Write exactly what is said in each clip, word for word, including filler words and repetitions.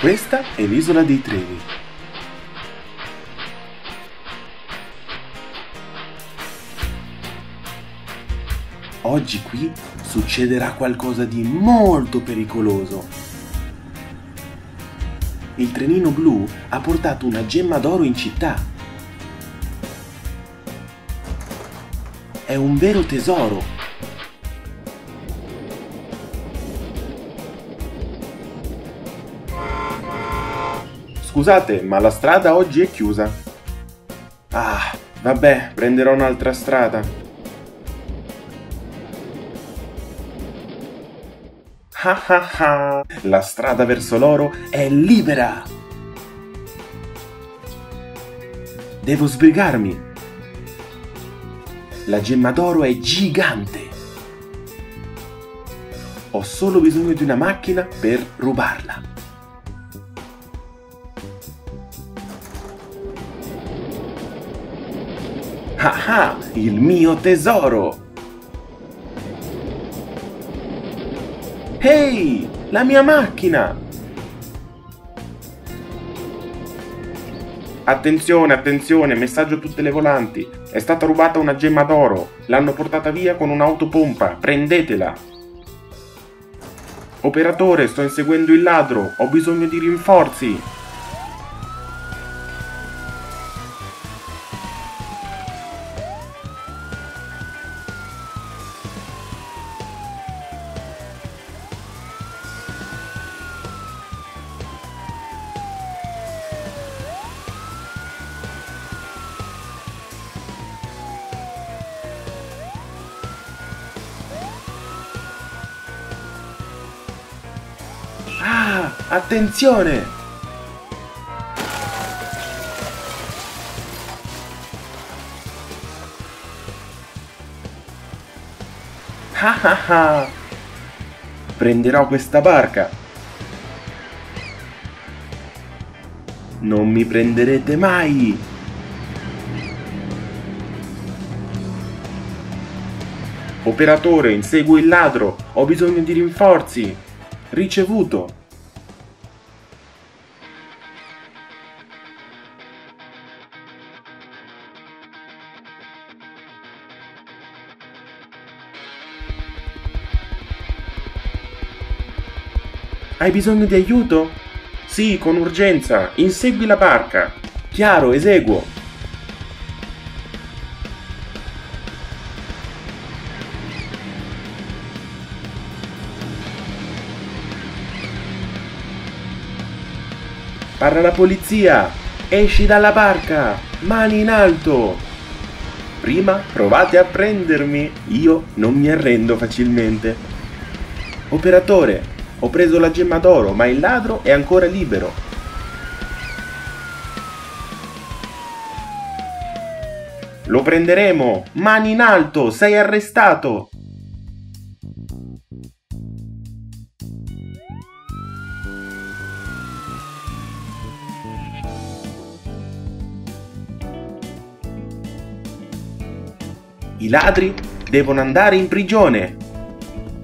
Questa è l'isola dei treni. Oggi qui succederà qualcosa di molto pericoloso. Il trenino blu ha portato una gemma d'oro in città. È un vero tesoro. Scusate, ma la strada oggi è chiusa. Ah, vabbè, prenderò un'altra strada. Ah ah ah! La strada verso l'oro è libera! Devo sbrigarmi. La gemma d'oro è gigante. Ho solo bisogno di una macchina per rubarla. Ah, il mio tesoro! Ehi, la mia macchina! Attenzione, attenzione, messaggio a tutte le volanti. È stata rubata una gemma d'oro. L'hanno portata via con un'autopompa. Prendetela! Operatore, sto inseguendo il ladro. Ho bisogno di rinforzi. Ah, attenzione! Ah ah ah! Prenderò questa barca. Non mi prenderete mai! Operatore, inseguo il ladro. Ho bisogno di rinforzi. Ricevuto. Hai bisogno di aiuto? Sì, con urgenza. Insegui la barca. Chiaro, eseguo. Parla la polizia! Esci dalla barca! Mani in alto! Prima provate a prendermi! Io non mi arrendo facilmente! Operatore, ho preso la gemma d'oro, ma il ladro è ancora libero! Lo prenderemo! Mani in alto! Sei arrestato! I ladri devono andare in prigione.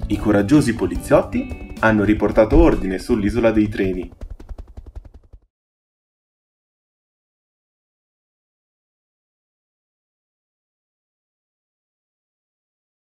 I coraggiosi poliziotti hanno riportato ordine sull'isola dei treni.